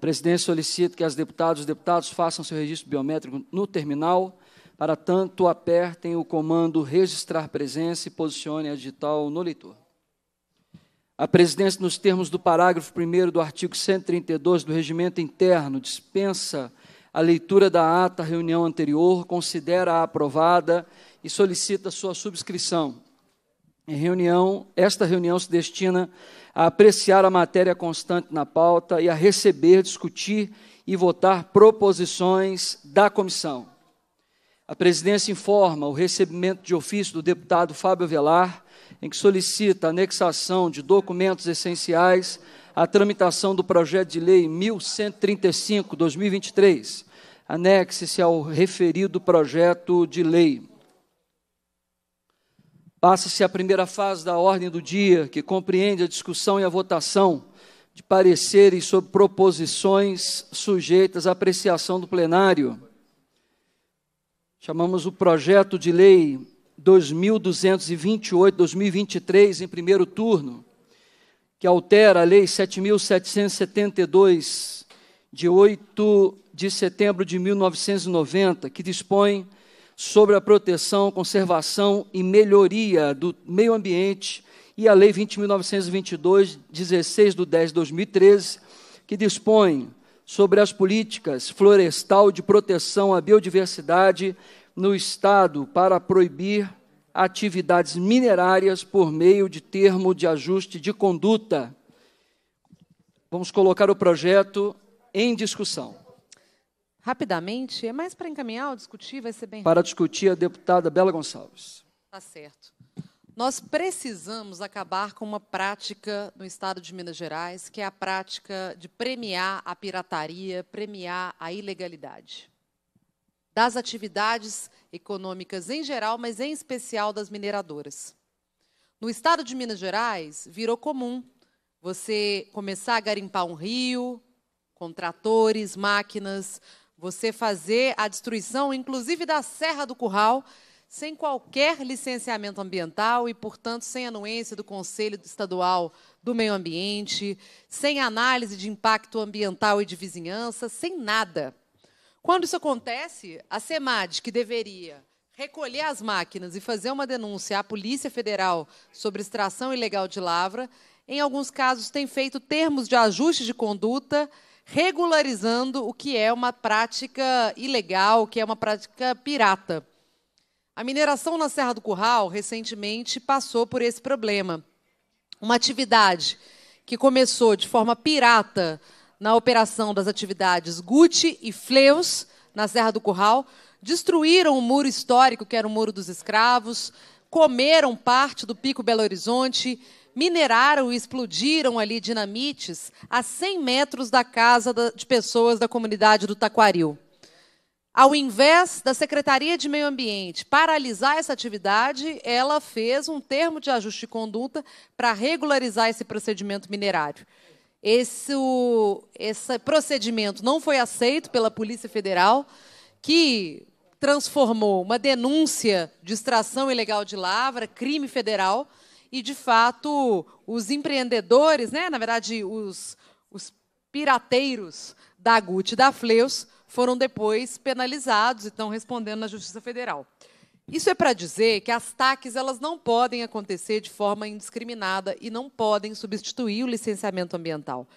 presidência solicita que as deputadas e os deputados façam seu registro biométrico no terminal, para tanto apertem o comando registrar presença e posicionem a digital no leitor. A presidência, nos termos do parágrafo 1º do artigo 132 do Regimento Interno, dispensa a leitura da ata à reunião anterior, considera-a aprovada e solicita sua subscrição. Esta reunião se destina a apreciar a matéria constante na pauta e a receber, discutir e votar proposições da comissão. A presidência informa o recebimento de ofício do deputado Fábio Velar, em que solicita a anexação de documentos essenciais à tramitação do Projeto de Lei 1135/2023. Anexe-se ao referido Projeto de Lei. Passa-se a primeira fase da ordem do dia, que compreende a discussão e a votação de pareceres sobre proposições sujeitas à apreciação do plenário. Chamamos o Projeto de Lei 2.228/2023, em primeiro turno, que altera a Lei 7.772, de 8 de setembro de 1990, que dispõe sobre a proteção, conservação e melhoria do meio ambiente, e a Lei 20.922, 16 de 10 de 2013, que dispõe sobre as políticas florestal de proteção à biodiversidade no Estado para proibir atividades minerárias por meio de termo de ajuste de conduta. Vamos colocar o projeto em discussão. Rapidamente, é mais para encaminhar ou discutir, vai ser bem... Para discutir, a deputada Bela Gonçalves. Tá certo. Nós precisamos acabar com uma prática no estado de Minas Gerais, que é a prática de premiar a pirataria, premiar a ilegalidade das atividades econômicas em geral, mas em especial das mineradoras. No estado de Minas Gerais, virou comum você começar a garimpar um rio com tratores, máquinas... Você fazer a destruição, inclusive da Serra do Curral, sem qualquer licenciamento ambiental e, portanto, sem anuência do Conselho Estadual do Meio Ambiente, sem análise de impacto ambiental e de vizinhança, sem nada. Quando isso acontece, a SEMAD, que deveria recolher as máquinas e fazer uma denúncia à Polícia Federal sobre extração ilegal de lavra, em alguns casos tem feito termos de ajuste de conduta, regularizando o que é uma prática ilegal, o que é uma prática pirata. A mineração na Serra do Curral, recentemente, passou por esse problema. Uma atividade que começou de forma pirata na operação das atividades Guti e Fleus, na Serra do Curral, destruíram o muro histórico, que era o Muro dos Escravos, comeram parte do Pico Belo Horizonte, mineraram e explodiram ali dinamites a 100 metros da casa de pessoas da comunidade do Taquaril. Ao invés da Secretaria de Meio Ambiente paralisar essa atividade, ela fez um termo de ajuste de conduta para regularizar esse procedimento minerário. Esse procedimento não foi aceito pela Polícia Federal, que transformou uma denúncia de extração ilegal de lavra, crime federal, e, de fato, os empreendedores, né, na verdade, os pirateiros da Agut e da Fleus foram depois penalizados e estão respondendo na Justiça Federal. Isso é para dizer que as TACs elas não podem acontecer de forma indiscriminada e não podem substituir o licenciamento ambiental.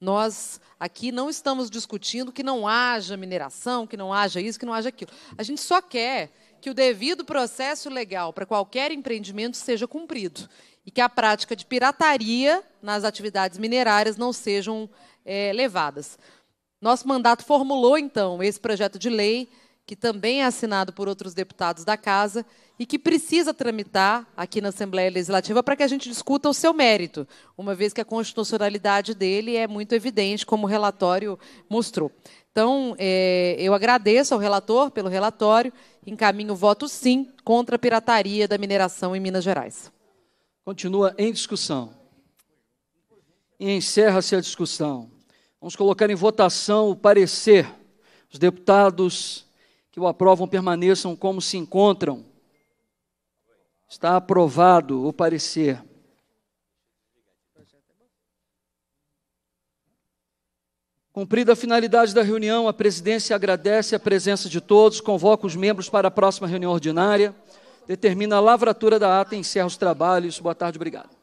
Nós aqui não estamos discutindo que não haja mineração, que não haja isso, que não haja aquilo. A gente só quer que o devido processo legal para qualquer empreendimento seja cumprido e que a prática de pirataria nas atividades minerárias não sejam levadas. Nosso mandato formulou, então, esse projeto de lei, que também é assinado por outros deputados da Casa e que precisa tramitar aqui na Assembleia Legislativa para que a gente discuta o seu mérito, uma vez que a constitucionalidade dele é muito evidente, como o relatório mostrou. Então, eu agradeço ao relator pelo relatório, encaminho o voto sim contra a pirataria da mineração em Minas Gerais. Continua em discussão. E encerra-se a discussão. Vamos colocar em votação o parecer. Os deputados que o aprovam permaneçam como se encontram. Está aprovado o parecer. Cumprida a finalidade da reunião, a presidência agradece a presença de todos, convoca os membros para a próxima reunião ordinária, determina a lavratura da ata e encerra os trabalhos. Boa tarde, obrigado.